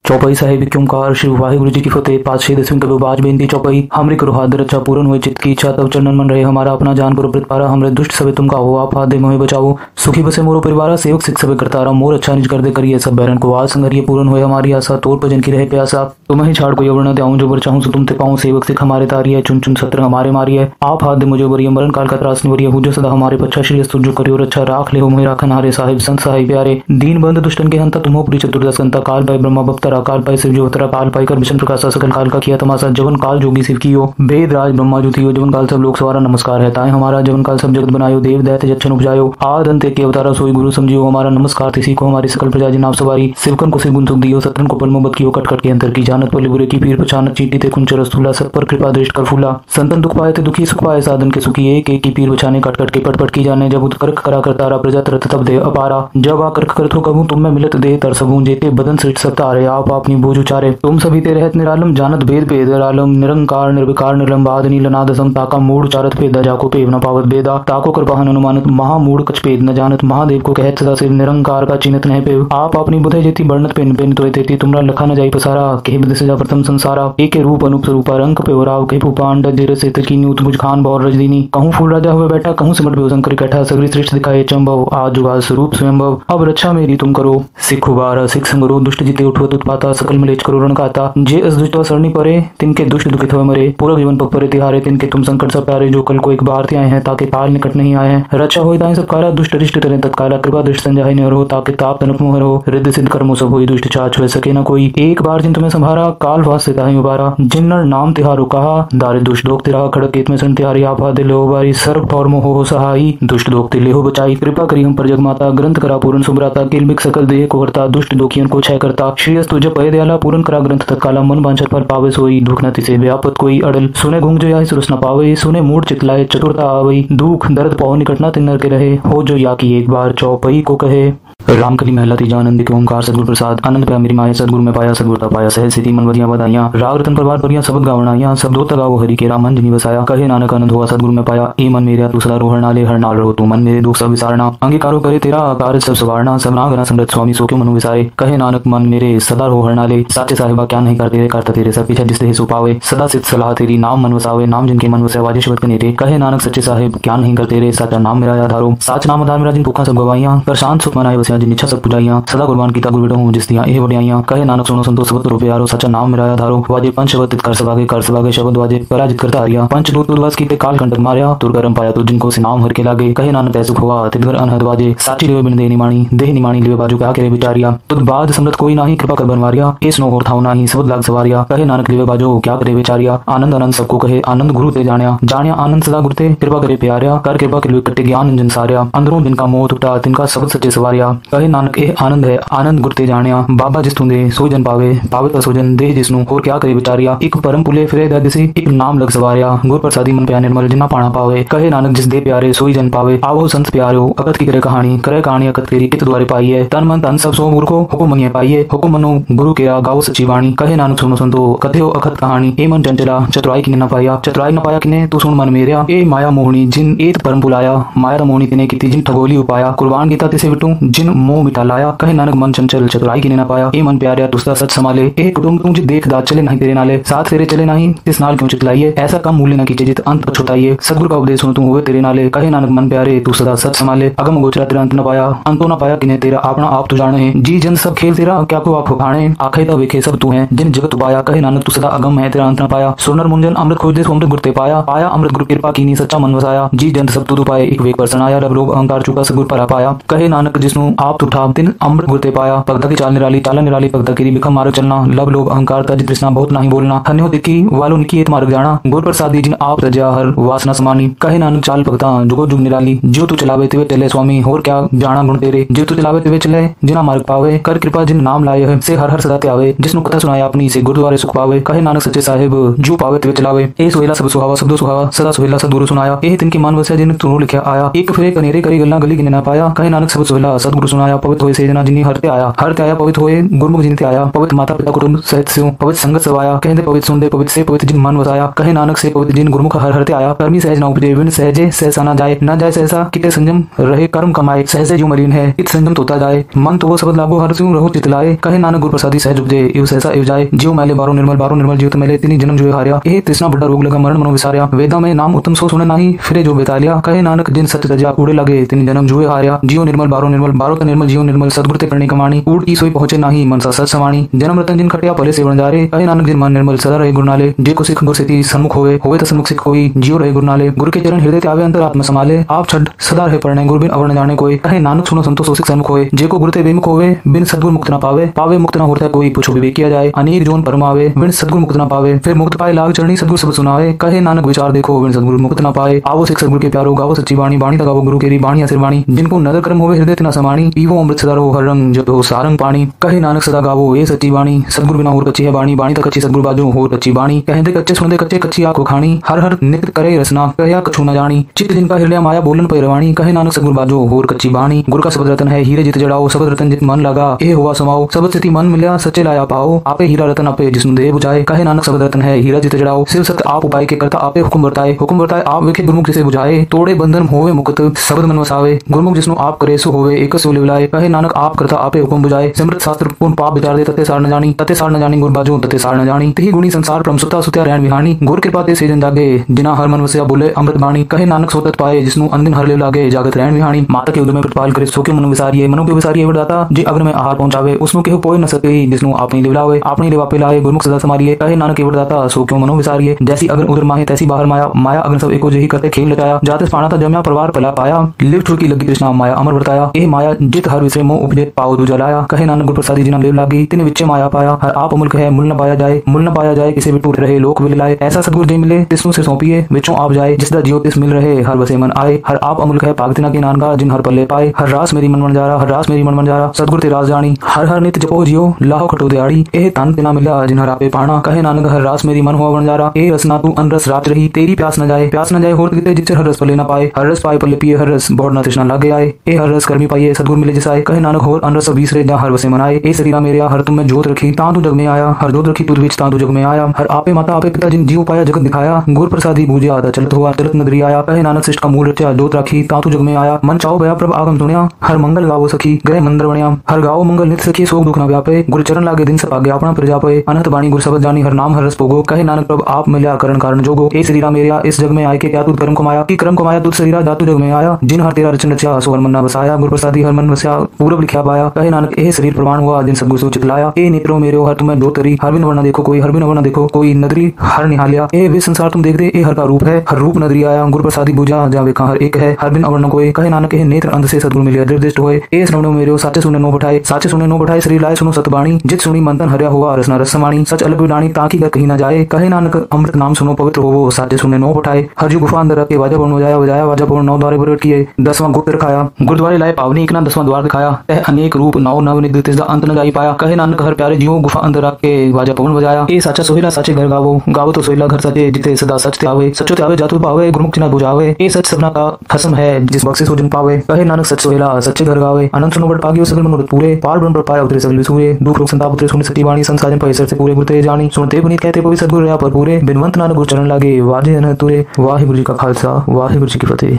चौपाई साहिब क्यों कार श्री वाहेगुरु जी की फतेह। पाँच छह दसवीं कभी बाज बेनती चौपाई। हमरे करो हादर अच्छा पूर्ण हुए चित की इच्छा। तब चंदन मन रहे हमारा अपना जान पुर प्रत पारा। हमरे दुष्ट सबे तुम का हो आप हाथ दे मोहे बचाओ। सुखी बसे मोरो परिवारा सेवक सिख सबे करतारा। मोर अच्छा निज कर दे करिए सब बैरन को आज संघरिये। पूर्ण हुए हमारी आशा तोर भजन की रहे प्यासा। तुम्हें छाड़ को यवर्ण त्याऊं जो बर चाहूं सो तुम ते पाऊं। सेवक सिख हमारे तारी है चुन चुन सत्र हमारे मारी है। आप हाथ दे मुझे वरिये मरण काल का त्रास निवरिये। हूँ जो सदा हमारे पच्छा श्री अस्तु जो करियो रक्षा। राख ले हो मोहे राखन हारे साहिब संत साहिब प्यारे। दीन बंद दुष्टन के हंता तुम हो पुरी चतुर्दश कंता। काल भाई ब्रह्मा भक्तरा काल पाई शिव जो काल पाई कर विष्णु प्रकाश सकल काल का किया तमाशा। जवन काल जोगी शिव की हो भेद राज ब्रह्मा जो थी हो। जवन काल सब लोक सवारा नमस्कार रहता है हमारा। जवन काल सब जगत बनायो देव दैत्य जक्षन उपजायो। आदंत के अवतारा सोई गुरु समझियो हमारा। नमस्कार तिसी को हमारी सकल प्रजा जी नाम सवारी। सिवकन को सिर गुण सुख दियो सत्रन को पल मोहब्बत की हो। कटकट के अंतर की जानत पले बुरे की पीर पहचानत चीटी ते कुंचर रस्तूला। सब पर कृपा दृष्ट कर फूला। संतन दुख पाए थे दुखी सुख पाए साधन के सुखी। एक एक की पीर बचाने कटकट के पटपट की जाने। जब उत्कर्क करा कर तारा प्रजा तरत तब दे अपारा। जब आकर्क कर तो कहूँ तुम में मिलत दे तरसबूं जेते बदन सृष्ट सत्ता आप अपनी बोझ उचारे। तुम सभी ते रहत निरालम जानत भेद भेद आलम। निरंकार निर्विकार निलंबाद नीलनाद सम ताका मूढ़ चारत भेदा जाको पेव न पावत बेदा। ताको कृपाहन अनुमानत महामूढ़ कछ भेद न जानत। महादेव को कहत सदा शिव निरंकार का चिन्हत नहीं पेव। आप अपनी बुधे जेती वर्णत पिन पिन तोय तेती तुमरा लखा न जाई पसारा। केह बद सजा प्रथम संसारा। एक रूप अनुप स्वरूपा रंग पे राव के पुपांड धीर से की न्यूत मुझ खान भौर रजदीनी। कहूँ फूल राजा हुए बैठा कहूँ सिमट भव शंकर इकट्ठा। सगरी श्रेष्ठ दिखाए चंभव आज जुगाल स्वरूप स्वयंभव। अब रक्षा मेरी तुम करो सिख उबारा सिख संगरो। दुष्ट जीते उठवत पाता सकल मिलेच करो रण काता। जे अस दुष्ट सरणी परे तिनके दुष्ट दुखित हुए मरे। पूरा जीवन पग परे तिहारे तिनके तुम संकट सब प्यारे। जो कल को एक बार ते आए हैं ताके काल निकट नहीं आए हैं। रक्षा होई ताई सब कारा दुष्ट रिष्ट तरे तत्काला। कृपा दृष्ट संजाहि निहर हो ताके ताप तनप मोहर हो। रिद्ध सिद्ध कर्मो सब होई दुष्ट चाछ वे सके न कोई। एक बार जिन तुम्हें संभारा काल वास से ताहि उबारा। जिन नर नाम तिहारो कहा दारे दुष्ट दोख तिरा। खड़क केत में सन तिहारी आफा दे लो बारी। सर्व तौर मोह हो सहाई दुष्ट दोख ते लेहो बचाई। कृपा करी हम पर जग माता ग्रंथ करा पूर्ण सुभ्राता। किलमिक सकल देह को हरता दुष्ट दोखियन को क्षय करता। श्री तुझे पय दयाला पूरन करा ग्रंथ तत्काला। मन बांछा पर पावे सोई दुख न तिसे व्यापत कोई। अड़ल सुने घुंग जो या सुरस न पावे। सुने मूड चितलाए चतुरता आवई। दुख दर्द पाओ निकट न तिन्नर के रहे। हो जो या की एक बार चौपाई को कहे। रामकली महला तीजा आनंद के ओंकार सदगुर प्रसाद। आनंद प्या मेरी माया सदगुर में पाया सदगुरता पाया। सहज सीति मन बदिया बधाइया। राग रतन परवार परिया सबद गावणाइया। सब दो तगावो हरि के राम अंजनी बसाया। कहे नानक आनंद हुआ सदगुर में पाया। ए मन मेरा तू सदा रोहर नाले हर नाल रहो तू मन मेरे दुख सब विसारना। अंगीकारो करे तेरा आकार सब सवारना। सब नागना समृत स्वामी सो क्यों मनु विसारे। कहे नानक मन मेरे सदा रोहर नाले। साचे साहिबा क्या नहीं करते रे करता तेरे। सब पीछा जिससे ही सुपावे सदा सिद्ध सलाह तेरी। नाम मन वसावे नाम जिनके मन वसे वाजिश वत कनेरे। कहे नानक सच्चे साहिब क्या नहीं करते रे। साचा नाम मेरा आधारो साच नाम आधार मेरा। जिन भूखा सब गवाइया पर शांत सुख मनाए बसिया। जिन इच्छा सब पुजाइया सदा गुरबान की गुरु बेटो हूँ जिस दिया यह बढ़िया। कहे नानक सुनो संतो सब तो प्यारो सच्चा नाम मेरा आधारो। वाजे पंच शब्द कर सभागे कर सभागे शब्द वाजे पराजित करता हरिया। पंच दूत उल्लास की काल कंटक मारिया। तुर गरम पाया तो जिनको से नाम हर के लागे। कहे नानक तैसुख हुआ तिदगर अनहद वाजे। साची लेवे बिन देह निमाणी देह निमाणी लेवे बाजू क्या करे बिचारिया। तुद बाद समृत कोई नाही कृपा कर बनवारिया। इस नो और था नाही सबद लाग सवारिया। कहे नानक लेवे बाजू क्या करे बिचारिया। आनंद आनंद सबको कहे आनंद गुरु ते जानिया। जानिया आनंद सदा गुरु ते कृपा करे प्यारिया। कर कृपा के लिए करते ज्ञान अंजन सारिया। अंदरों जिनका मोह टूटा तिनका सबद सच्चे सवारिया। कहे नानक एह आनंद है आनंद गुरते जानिया। बाबा जिस तुंदे सो जन पावे पावे का सोजन देह जिसनु और क्या करे बिचारिया। एक परम पुले फिरे दादि से एक नाम लग सवारिया। गुर प्रसादी मन प्या निर्मल जिना पाना पावे। कहे नानक जिस दे प्यारे सोई जन पावे। आवो संत प्यारो अकत की करे कहानी करे कहानी अकत तेरी कित द्वारे पाई है। तन मन तन सब सो गुरु को हुकुम मंगे पाई है। हुकुम मनो गुरु के गाओ सची वाणी। कहे नानक सुनो संतो कथे हो अकत कहानी। ए मन चंचला चतुराई किने न पाया चतुराई न पाया किने तू सुन मन मेरा। ए माया मोहनी जिन एत परम बुलाया माया मोहनी तिने की जिन ठगोली उपाया। कुर्बान गीता तिसे विटू जिन बिन मोह मिटा लाया, कहे नानक मन चंचल चतुराई की ने ना पाया। ए मन प्यारा तुस्ता सच समाले, ए कुटुंब तुझे देख दात चले नहीं तेरे नाले। साथ फेरे चले नहीं इस नाल क्यों चितलाइए, ऐसा काम मूल्य न कीजिए जित अंत पर छुटाइए। सदगुरु का उपदेश सुन तू होवे तेरे नाले, कहे नानक मन प्यारे तू सदा सच समाले। अगम गोचरा तेरा अंत न पाया, अंतो न पाया किन्हें तेरा अपना आप तू जाने। जी जन सब खेल तेरा क्या को आप खाने, आखे तब वेखे सब तू है जिन जगत उबाया। कहे नानक तू सदा अगम है तेरा अंत न पाया, सोनर मुंजन अमृत खोजे सो अमृत गुरते पाया। पाया अमृत गुरु कृपा कीनी सच्चा मन वसाया, जी जन सब तू पाए एक वेग परसन आया। रब रोग अंकार चुका सगुर पर पाया, कहे नानक जिसनु आप तुठा दिन अमृत गुरते पाया। भगता की चाल निराली चाला निराली भगता की बिखम मारो चलना, लब लोग अहंकार तज तृष्णा बहुत नहीं बोलना। हन्यो दिखी वालो उनकी एक मार्ग जाना, गुर प्रसादी जिन आप रजा हर वासना समानी। कहे नानक चाल भगता जुगो जुग निराली, जो तू चलावे तिवे चले स्वामी और क्या जाना गुण तेरे। जो तू चलावे तिवे चले जिना मार्ग पावे, कर कृपा जिन नाम लाए से हर हर सदा त्यावे। जिसनु कथा सुनाया अपनी से गुरुद्वारे सुख पावे, कहे नानक सच्चे साहिब जो पावे तिवे चलावे। ए सोहेला सब सुहावा सबदो सुहावा सदा सोहेला सदगुरु सुनाया, ए तिनकी मान वसे जिन तुनु लिखा आया। एक फेरे कनेरे करी गल्ला गली गिने ना पाया, कहे नानक सब सोहेला सदगुरु सुनाया। पवित्र होए सेजना जिनी हरते आया, हरते आया पवित्र होए गुरुमुख जिनते आया। पवित्र माता पिता कुटुंब सहित से पवित्र संगत सब आया, कहते पवित्र सुनते पवित्र से पवित्र जिन मन वसाया। कहे नानक से पवित्र जिन गुरुमुख हर हरते आया। कर्मी सहज ना उपजे बिन सहजे सहसा ना जाए, ना जाए सहसा किते संयम रहे कर्म कमाए। सहजे जो मलिन है इत संयम तोता जाए, मन तो वो सबद लागो हर सिंह रहो चितलाए। कहे नानक गुरु प्रसादी सहज उपजे एव सहसा एव जाए। जीव मैले बारो निर्मल बारो निर्मल जीव तो मैले, इतनी जन्म जो हार्या ए तृष्णा बड़ा रोग लगा मरण मनो विसार्या। वेदा में नाम उत्तम सो सुने नाही फिरे जो बिता लिया, कहे नानक जिन सत्य तजा उड़े लगे इतनी जन्म जुए हार्या। जीव निर्मल बारो निर्मल बारो तो निर्मल जीव निर्मल सदगुरु ते करनी कमानी। ऊट की सोई पहुंचे नाही मनसा सच समानी, जन्म रतन जिन खटिया पले से बन जा रे, कहे नानक जिन मन निर्मल सदा रहे गुरु नाले। जे को सिख गुर से सन्मुख होवे होवे तो सन्मुख सिख कोई, जियो रहे गुरु नाले। गुरु के चरण हृदय त्यावे अंतर आत्मा समाले, आप छड सदा रहे पढ़ने गुरु बिन अवर न जाने कोई। कहे नानक सुनो संतोष सिख सन्मुख होवे, जे को गुरु ते बेमुख होवे बिन सदगुरु मुक्त न पावे। पावे मुक्त न होता कोई पूछो विवेक किया जाए, अनेक जोन परमावे बिन सदगुरु मुक्त न पावे। फिर मुक्त पाए लाग चरणी सदगुरु सब सुनावे, कहे नानक विचार देखो बिन सदगुरु मुक्त न पाए। आवो सिख सदगुरु के प्यारो गावो सच्ची वाणी, वाणी तगावो गुरु केरी वाणी असर वाणी। जिनको नजर कर्म होवे हृदय तना समाणी, पीवो अमृत सदा रहो हर रंग जब हो सारंग पानी। कहे नानक सदा गावो ये सच्ची वाणी, सदगुरु बिना और कच्ची है वाणी, वाणी तक अच्छी सदगुरु बाजू और कच्ची वाणी। कहते कच्चे सुनते कच्चे कच्ची आंखों खानी, हर हर नित्य करे रसना कहया कछु न जानी। चित्त जिनका हृदय माया बोलन पर रवानी, कहे नानक सदगुरु बाजू और कच्ची वाणी। गुरु का सबद रतन है हीरे जित जड़ाओ, सबद रतन जित मन लगा ए हुआ समाओ। सबद स्थिति मन मिला सच्चे लाया पाओ, आपे हीरा रतन आपे जिसनु दे बुझाए। कहे नानक सबद रतन है हीरा जित जड़ाओ, शिव सत्य आप उपाय के करता आपे हुक्म बरताए। हुक्म बरताए आप विखे गुरुमुख जिसे बुझाए, तोड़े बंधन होवे मुक्त सबद मन वसावे। गुरुमुख जिसनु आप करे सो होवे एक सो लिवलाए। कहे नानक आप करता आपे हुक्म बुझाए, सिमरत शास्त्र पूर्ण पाप विचार दे तते सार न जानी। तते सार न जानी गुरु बाजू तते सार न जानी, तिहि गुणी संसार परम सुता सुत्या रहन विहानी। गुर कृपा ते सेजन जागे जिना हर मन वसिया बोले अमृत वाणी। कहे नानक सोतत पाए जिसनु अंदिन हर ले लागे, जागत रहन विहानी। माता के उदर में प्रतिपाल करे सो के मन विसारिये, मनु के विसारिये वरदाता जे अग्र में आहार पहुंचावे। उसनु केहु कोई न सके जिसनु आपने लिवलावे, आपने लिवा पे लाए गुरुमुख सदा समारिये। कहे नानक के वरदाता सो क्यों मनु विसारिये, जैसी अग्र उदर माहे तैसी बाहर माया। माया अग्र सब एको जेहि करते खेल लचाया, जाते पाना था जम्या परिवार पला पाया। लिव ठुरकी लगी कृष्णा माया अमर वर्ताया, ए माया जित हर विषय मोह उपजे पाओ दूजा लाया। कहे नानक गुरु प्रसादी जिना लेव लागी, तिन विच्चे माया पाया। हर आप मुल्क है मुल न पाया जाए, मुल न पाया जाए किसी भी टूट रहे लोक विल लाए। ऐसा सदगुरु जे मिले तिसनु से सौंपिए, विचों आप जाए जिसदा जियो तिस मिल रहे हर बसे मन आए। हर आप अमुल्क है पागतिना की नानका जिन हर पल्ले पाए। हर रास मेरी मन मन जारा हर रास मेरी मन मन जारा, सदगुरु ते रास जानी। हर हर नित जपो जियो लाहो खटो दिहाड़ी, एह तन तिना मिला जिन हर आपे पाना। कहे नानक हर रास मेरी मन हुआ बन जारा, ए रसना तू अनरस रात रही तेरी प्यास न जाए। प्यास न जाए होत किते जिचर हर रस पल्ले न पाए। हर रस पाए पल्ले पिए हर रस बहुत न तृष्णा लागे आए। ए हर रस कर्मी पाइए सदगुरु मिले जिसाए। कहे नानक होर अनरस बीसरे जा हर बसे मन आए। ए शरीरा मेरा हर तुम में जोत रखी तां तू जग में आया, हर जोत रखी तुझ विच तां तू जग में आया। हर आपे माता आपे पिता जिन जीव पाया जगत दिखाया, गुर प्रसादी बूझे आता चलत हुआ चलत नगरी आया। कहे नानक सिष्ट का मूल रचा जोत राखी तातु जग में आया। मन चाओ भया प्रभ आगम सुनिया, हर मंगल गावो सखी ग्रह मंदिर बनिया। हर गावो मंगल नित सखी शोक दुख न व्यापे, गुरु चरण लागे दिन सब आगे अपना प्रजा पे। अनहत वाणी गुरु सबद जानी हर नाम हर रस भोगो। कहे नानक प्रभ आप मिला करण कारण जोगो, ए शरीरा मेरा इस जग में आए के क्या तू कर्म कमाया। कि कर्म कमाया तू शरीरा जातु जग में आया, जिन हर तेरा रचन रचा सो हर मन न बसाया। गुरु प्रसादी हर मन बसाया पूरब लिखा पाया। कहे नानक ए शरीर प्रमाण हुआ जिन सब गुरु सो चितलाया। ए नेत्रो मेरे हर तुम्हें दो तरी, हर बिन वरना देखो कोई हर बिन वरना देखो कोई। नदरी हर निहालिया ए वे संसार तुम देख दे, ए हर का रूप है हर रूप नदरी आया। गुरु प्रसादी बुझा जावे कहां हर एक है हर बिन अवर न कोई। कहे नानक हे नेत्र अंध से सदगुरु मिले दृष्ट होए। ए श्रवणो मेरो साचे सुने नो बठाए, साचे सुने नो बठाए श्री लाए सुनो सतवाणी। जित सुनी मंथन हरिया हुआ रसना रस समाणी, सच अलग विडाणी ताकि कर कहीं न जाए। कहे नानक अमृत नाम सुनो पवित्र होवो, साचे सुने नो बठाए। हर जो गुफा अंदर रखे वाजा पवन बजाया बजाया, वाजा पवन नौ द्वारे प्रगट किए। दसवां गुप्त रखाया गुरुद्वारे लाए पावनी एक ना दसवां द्वार दिखाया। तह अनेक रूप नौ नव निधि तिसदा अंत न जाई पाया। कहे नानक हर प्यारे जियो गुफा अंदर रखे वाजा पवन बजाया। ए साचा सोहिला साचे घर गावो, गावो तो सोहिला घर साचे जिते सदा सच त्यावे। सचो त्यावे जातु पावे गुरुमुख जिना बुझावे, ए सच सबना का खसम है जिस बक्से सो जिन पावे। कहे नानक सच सोहेला सच्चे घर गावे, अनंत सुनो बट पागियो सगल मनोरथ पूरे। पार ब्रह्म पाया उतरे सगल सूरे, दुख रोग संताप उतरे सुन सती वाणी। संसाजन परिसर से पूरे गुरते जानी, सुनते पुनीत कहते पवित्र सदगुरु रया पर पूरे। बिनवंत नानक गुरु चरण लागे वाजे अनहतुरे। वाहेगुरु जी का खालसा वाहेगुरु जी की फतेह।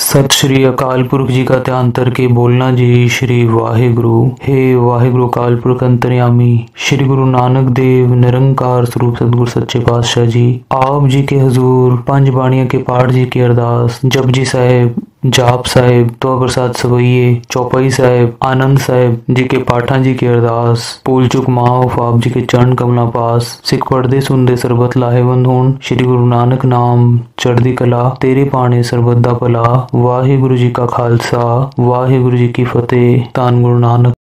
सत श्री अकाल पुरख जी का ध्यान करके बोलना जी श्री वाहेगुरु। हे वाहेगुरु अकाल पुरख अंतर्यामी श्री गुरु नानक देव निरंकार स्वरूप सतगुरु सच्चे पातशाह जी, आप जी के हजूर पंज बाणिया के पाठ जी की अरदास जपजी साहिब, जाप साहिब, दुआ प्रसाद सवैये, चौपाई साहिब, आनंद साहिब जी के पाठा जी की अरदास, भूल चुक माफ आप जी के चरण कमला पास, सिख पढ़ते सुनते सरबत लाहेवंद होन, श्री गुरु नानक नाम चढ़दी कला, तेरे पाने सरबत दा भला। वाहेगुरु जी का खालसा, वाहेगुरु जी की फतेह। धन गुरु नानक।